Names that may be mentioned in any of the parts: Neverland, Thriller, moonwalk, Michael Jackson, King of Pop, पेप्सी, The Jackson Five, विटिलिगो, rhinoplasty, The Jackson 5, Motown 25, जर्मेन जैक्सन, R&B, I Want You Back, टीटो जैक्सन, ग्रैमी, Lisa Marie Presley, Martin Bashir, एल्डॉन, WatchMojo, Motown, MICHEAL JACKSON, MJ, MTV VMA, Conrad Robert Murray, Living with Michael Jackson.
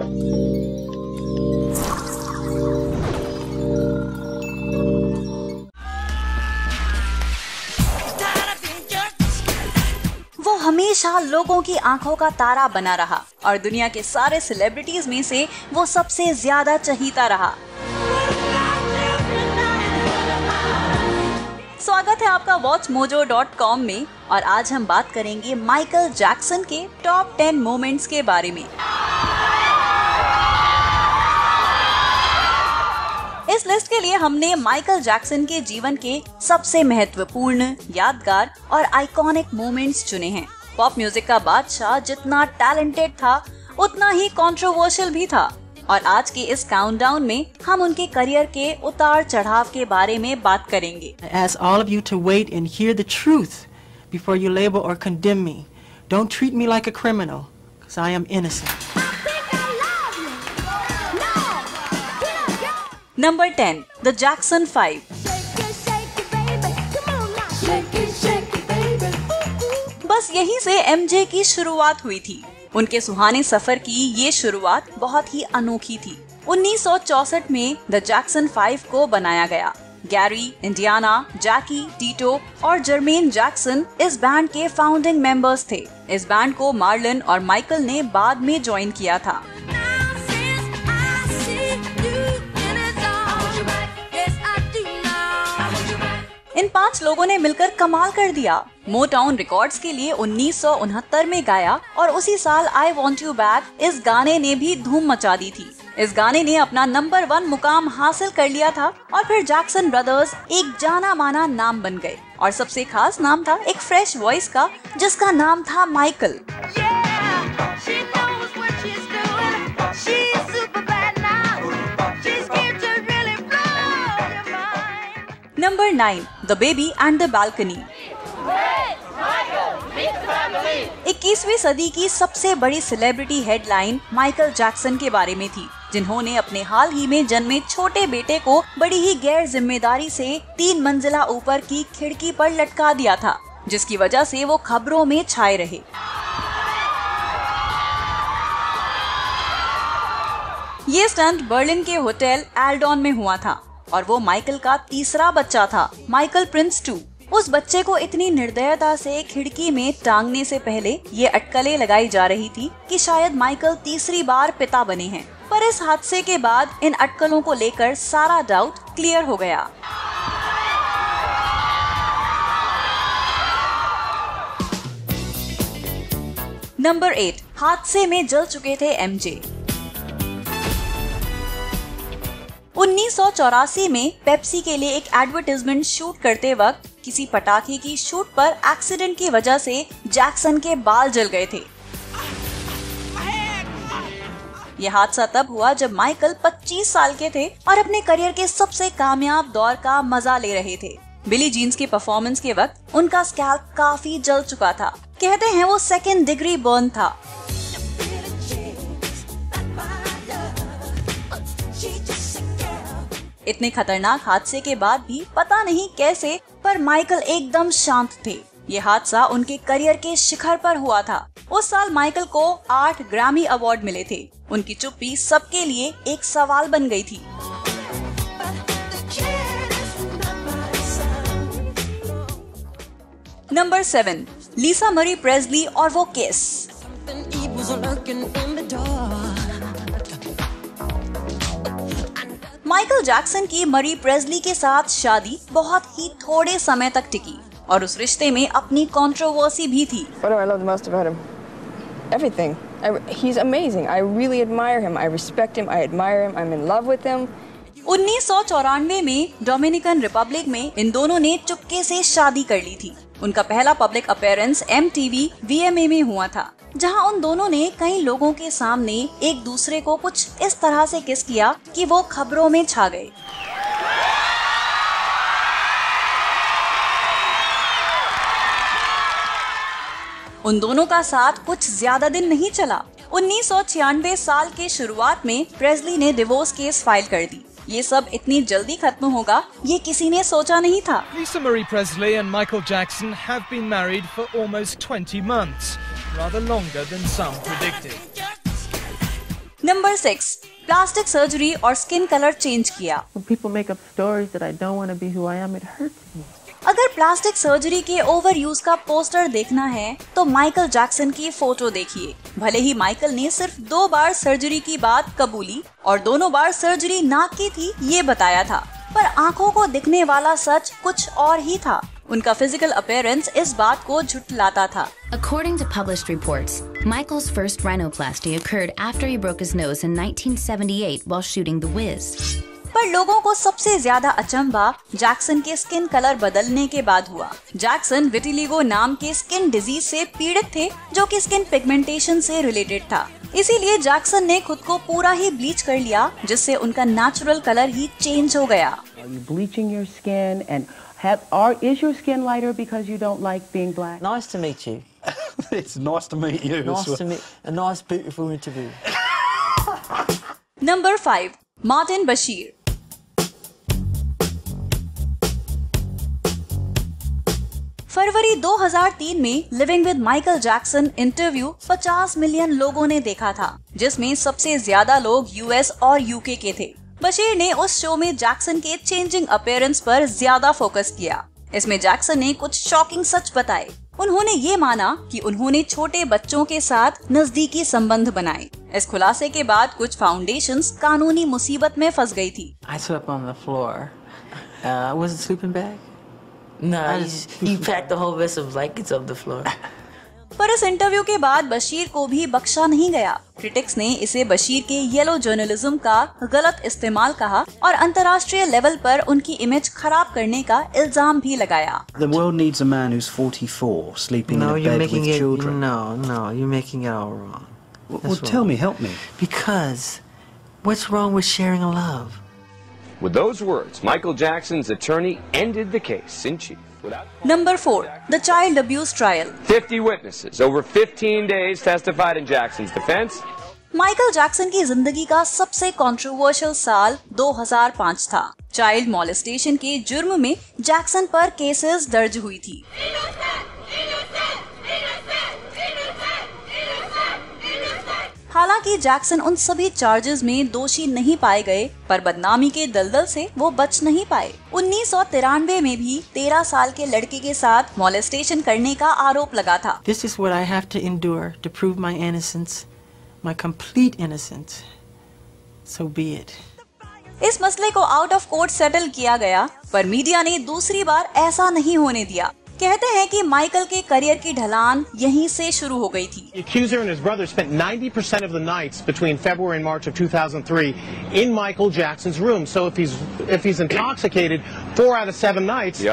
वो हमेशा लोगों की आंखों का तारा बना रहा और दुनिया के सारे सेलिब्रिटीज में से वो सबसे ज्यादा चहीता रहा। स्वागत है आपका WatchMojo.com में और आज हम बात करेंगे माइकल जैक्सन के टॉप 10 मोमेंट्स के बारे में। इस लिस्ट के लिए हमने माइकल जैक्सन के जीवन के सबसे महत्वपूर्ण, यादगार और आइकॉनिक मोमेंट्स चुने हैं। पॉप म्यूजिक का बादशाह जितना टैलेंटेड था उतना ही कंट्रोवर्शियल भी था और आज के इस काउंटडाउन में हम उनके करियर के उतार चढ़ाव के बारे में बात करेंगे। I ask all of you to wait and hear the truth before you label or condemn me. Don't treat me like a criminal, because I am innocent. Number 10, The Jackson Five. बस यहीं से MJ की शुरुआत हुई थी। उनके सुहाने सफर की ये शुरुआत बहुत ही अनोखी थी। 1964 में द जैक्सन फाइव को बनाया गया। गैरी, इंडियाना, जैकी, टीटो और जर्मेन जैक्सन इस बैंड के फाउंडिंग मेंबर्स थे। इस बैंड को मार्लन और माइकल ने बाद में ज्वाइन किया था। इन 5 लोगों ने मिलकर कमाल कर दिया। मोटाउन रिकॉर्ड्स के लिए 1969 में गाया और उसी साल आई वॉन्ट यू बैक इस गाने ने भी धूम मचा दी थी। इस गाने ने अपना नंबर 1 मुकाम हासिल कर लिया था और फिर जैक्सन ब्रदर्स एक जाना माना नाम बन गए और सबसे खास नाम था एक फ्रेश वॉइस का, जिसका नाम था Michael. Number 9, the baby and the balcony. 21वीं सदी की सबसे बड़ी सेलिब्रिटी हेडलाइन माइकल जैक्सन के बारे में थी, जिन्होंने अपने हाल ही में जन्मे छोटे बेटे को बड़ी ही गैर जिम्मेदारी से 3 मंजिला ऊपर की खिड़की पर लटका दिया था, जिसकी वजह से वो खबरों में छाए रहे। ये स्टंट बर्लिन के होटल एल्डॉन में हुआ था और वो माइकल का 3रा बच्चा था, माइकल प्रिंस 2। उस बच्चे को इतनी निर्दयता से खिड़की में टांगने से पहले ये अटकलें लगाई जा रही थी कि शायद माइकल 3री बार पिता बने हैं, पर इस हादसे के बाद इन अटकलों को लेकर सारा डाउट क्लियर हो गया। नंबर 8, हादसे में जल चुके थे एमजे। 1984 में पेप्सी के लिए एक एडवर्टाइजमेंट शूट करते वक्त किसी पटाखे की शूट पर एक्सीडेंट की वजह से जैक्सन के बाल जल गए थे। यह हादसा तब हुआ जब माइकल 25 साल के थे और अपने करियर के सबसे कामयाब दौर का मजा ले रहे थे। बिली जीन्स के परफॉर्मेंस के वक्त उनका स्कैल्प काफी जल चुका था। कहते हैं वो 2nd डिग्री बर्न था। इतने खतरनाक हादसे के बाद भी पता नहीं कैसे पर माइकल एकदम शांत थे। ये हादसा उनके करियर के शिखर पर हुआ था। उस साल माइकल को 8 ग्रैमी अवार्ड मिले थे। उनकी चुप्पी सबके लिए एक सवाल बन गई थी। नंबर 7, लिसा मरी प्रेस्ली और वो केस। माइकल जैक्सन की मरी प्रेस्ली के साथ शादी बहुत ही थोड़े समय तक टिकी और उस रिश्ते में अपनी कंट्रोवर्सी भी थी। really 1994 में डोमिनिकन रिपब्लिक में इन दोनों ने चुपके से शादी कर ली थी। उनका पहला पब्लिक अपीयरेंस MTV VMA में हुआ था, जहां उन दोनों ने कई लोगों के सामने एक दूसरे को कुछ इस तरह से किस किया कि वो खबरों में छा गए। उन दोनों का साथ कुछ ज्यादा दिन नहीं चला। 1996 साल के शुरुआत में प्रेस्ली ने डिवोर्स केस फाइल कर दी। ये सब इतनी जल्दी खत्म होगा ये किसी ने सोचा नहीं था। Lisa Marie Presley and Michael Jackson have been married for almost 20 months, rather longer than some predicted. Number 6, plastic surgery और skin color change किया. People make up stories that I don't want to be who I am. It hurts me. अगर plastic surgery के overuse का poster देखना है तो Michael Jackson की photo देखिए. भले ही माइकल ने सिर्फ 2 बार सर्जरी की बात कबूली और दोनों बार सर्जरी ना की थी ये बताया था, पर आंखों को दिखने वाला सच कुछ और ही था. उनका फिजिकल अपीयरेंस इस बात को झुठलाता था. According to published reports, Michael's first rhinoplasty occurred after he broke his nose in 1978 while shooting The Wiz. पर लोगों को सबसे ज्यादा अचंभा जैक्सन के स्किन कलर बदलने के बाद हुआ. जैक्सन विटिलिगो नाम के स्किन डिजीज से पीड़ित थे जो कि स्किन पिगमेंटेशन से रिलेटेड था. इसीलिए जैक्सन ने खुद को पूरा ही ब्लीच कर लिया जिससे उनका नेचुरल कलर ही चेंज हो गया. Is your skin lighter because you don't like being black? Nice to meet you. It's nice to meet you. Nice to meet. A nice, beautiful interview. Number 5, Martin Bashir. फरवरी 2003 में living with Michael Jackson interview 50 million लोगों ने देखा था, जिसमें सबसे ज्यादा लोग यूएस और यूके के थे. बशीर ने उस शो में जैक्सन के चेंजिंग अपीयरेंस पर ज्यादा फोकस किया. इसमें जैक्सन ने कुछ शॉकिंग सच बताए. उन्होंने ये माना कि उन्होंने छोटे बच्चों के साथ नजदीकी संबंध बनाए. इस खुलासे के बाद कुछ फाउंडेशंस कानूनी मुसीबत में फंस गई थी. पर इस इंटरव्यू के बाद बशीर को भी बख्शा नहीं गया. क्रिटिक्स ने इसे बशीर के येलो जर्नलिज्म का गलत इस्तेमाल कहा और अंतर्राष्ट्रीय लेवल पर उनकी इमेज खराब करने का इल्जाम भी लगाया. The world needs a man who's 44 sleeping in a bed with children. No, you're making it all wrong. Well, tell me, help me. Because what's wrong with sharing a love? With those words, Michael Jackson's attorney ended the case in chief. Number 4, the child abuse trial. 50 witnesses over 15 days testified in Jackson's defense. Michael Jackson की जिंदगी का सबसे controversial साल 2005 था. Child molestation के जुर्म में Jackson पर केसेस दर्ज हुई थी. हालांकि जैक्सन उन सभी चार्जेस में दोषी नहीं पाए गए, पर बदनामी के दलदल से वो बच नहीं पाए. 1993 में भी 13 साल के लड़के के साथ मॉलेस्टेशन करने का आरोप लगा था. This is what I have to endure to prove my innocence, my complete innocence. So be it. इस मसले को आउट ऑफ कोर्ट सेटल किया गया, पर मीडिया ने दूसरी बार ऐसा नहीं होने दिया. कहते हैं कि माइकल के करियर की ढलान यहीं से शुरू हो गई थी. Accuser and his brother spent 90% of the nights between February and March of 2003 in Michael Jackson's room. So if he's intoxicated 4 out of 7 nights,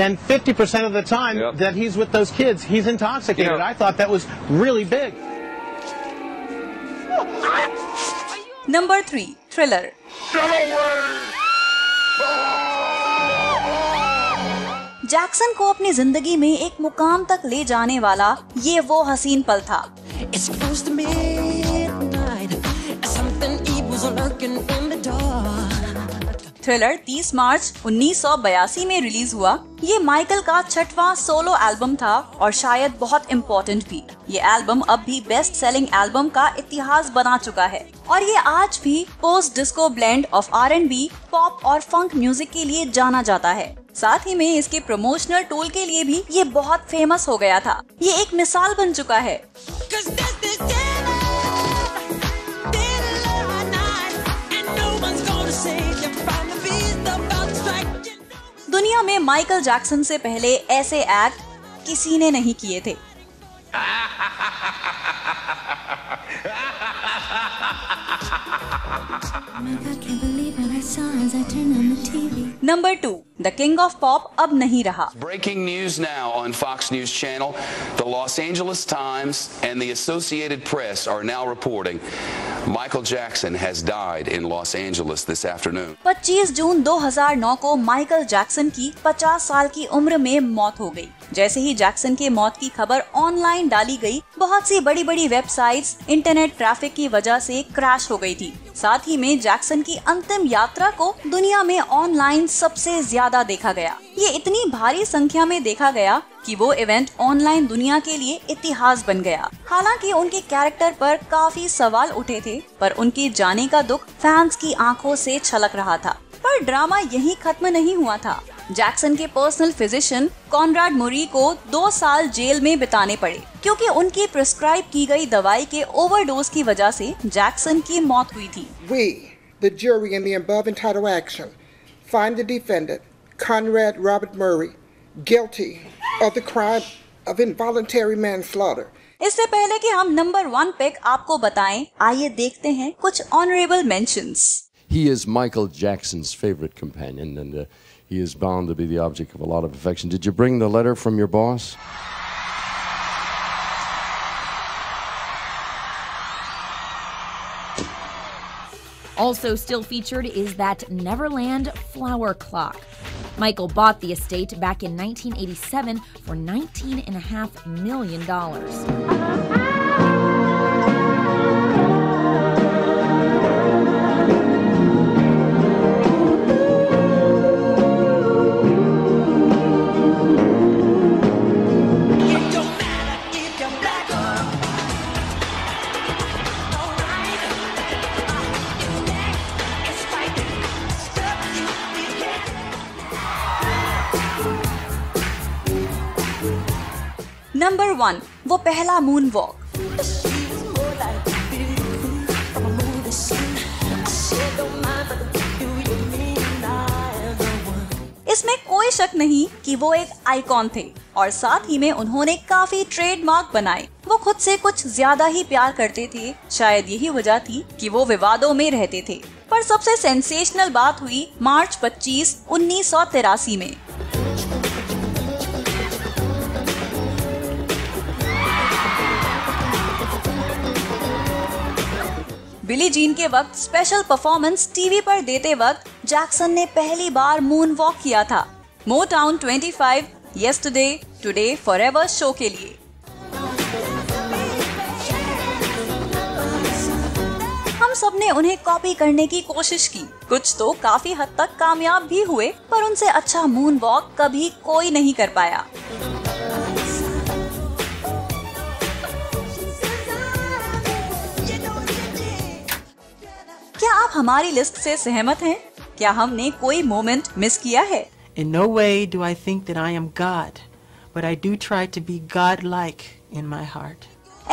then 50% of the time that he's with those kids, he's intoxicated. I thought that was really big. Number 3, Thriller. Jackson को अपनी जिंदगी में एक मुकाम तक ले जाने वाला ये वो हसीन पल था. थ्रिलर 30 मार्च 1982 में रिलीज हुआ. ये माइकल का 6वां सोलो एल्बम था और शायद बहुत इम्पोर्टेंट भी. ये एल्बम अब भी बेस्ट सेलिंग एल्बम का इतिहास बना चुका है और ये आज भी post disco blend of R&B, pop और फंक म्यूजिक के लिए जाना जाता है. साथ ही में इसके प्रमोशनल टूल के लिए भी ये बहुत फेमस हो गया था. ये एक मिसाल बन चुका है. दुनिया में माइकल जैक्सन से पहले ऐसे एक्ट किसी ने नहीं किए थे. Number 2, the king of pop अब नहीं रहा. Breaking news now on Fox News Channel. The Los Angeles Times and the Associated Press are now reporting Michael Jackson has died in Los Angeles this afternoon. 25 जून 2009 को Michael Jackson की 50 साल की उम्र में मौत हो गई. जैसे ही जैक्सन के मौत की खबर ऑनलाइन डाली गई, बहुत सी बड़ी-बड़ी वेबसाइट्स इंटरनेट ट्रैफिक की वजह से क्रैश हो गई थी. साथ ही में जैक्सन की अंतिम यात्रा को दुनिया में ऑनलाइन सबसे ज्यादा देखा गया. ये इतनी भारी संख्या में देखा गया कि वो इवेंट ऑनलाइन दुनिया के लिए इतिहास बन गया। हालांकि उनके कैरेक्टर पर काफी सवाल उठे थे, पर उनके जाने का दुख फैंस की आंखों से छलक रहा था। पर ड्रामा यहीं खत्म नहीं हुआ था। जैक्सन के पर्सनल फिजिशियन कॉनराड मुरी को 2 साल जेल में बिताने पड़े क्योंकि उनकी प्रिस्क्राइब की गई दवाई के ओवरडोज की वजह से जैक्सन की मौत हुई थी। We, the jury in the above entitled action, find the defendant, Conrad Robert Murray, guilty of the crime of involuntary manslaughter. इससे पहले कि हम नंबर 1 पिक आपको बताएं, आइए देखते हैं कुछ honourable mentions. He is Michael Jackson's favorite companion and he is bound to be the object of a lot of affection. Did you bring the letter from your boss? Also still featured is that Neverland flower clock. Michael bought the estate back in 1987 for $19.5 million. Number 1, वो पहला moon walk. इसमें कोई शक नहीं कि वो एक icon थे और साथ ही में उन्होंने काफी ट्रेडमार्क बनाए। वो खुद से कुछ ज्यादा ही प्यार करते थे, शायद यही वजह थी कि वो विवादों में रहते थे। पर सबसे सेंसेशनल बात हुई मार्च 25, 1983 में। बिली जीन के वक्त स्पेशल परफॉर्मेंस टीवी पर देते वक्त जैक्सन ने पहली बार मून वॉक किया था Motown 25 yesterday today forever show के लिए। हम सब ने उन्हें कॉपी करने की कोशिश की, कुछ तो काफी हद तक कामयाब भी हुए, पर उनसे अच्छा मून वॉक कभी कोई नहीं कर पाया। आप हमारी लिस्ट से सहमत हैं? क्या हमने कोई मोमेंट मिस किया है? In no way do I think that I am God, but I do try to be God-like in my heart.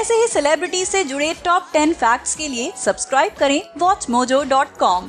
ऐसे ही सेलिब्रिटी से जुड़े टॉप 10 फैक्ट्स के लिए सब्सक्राइब करें WatchMojo.com।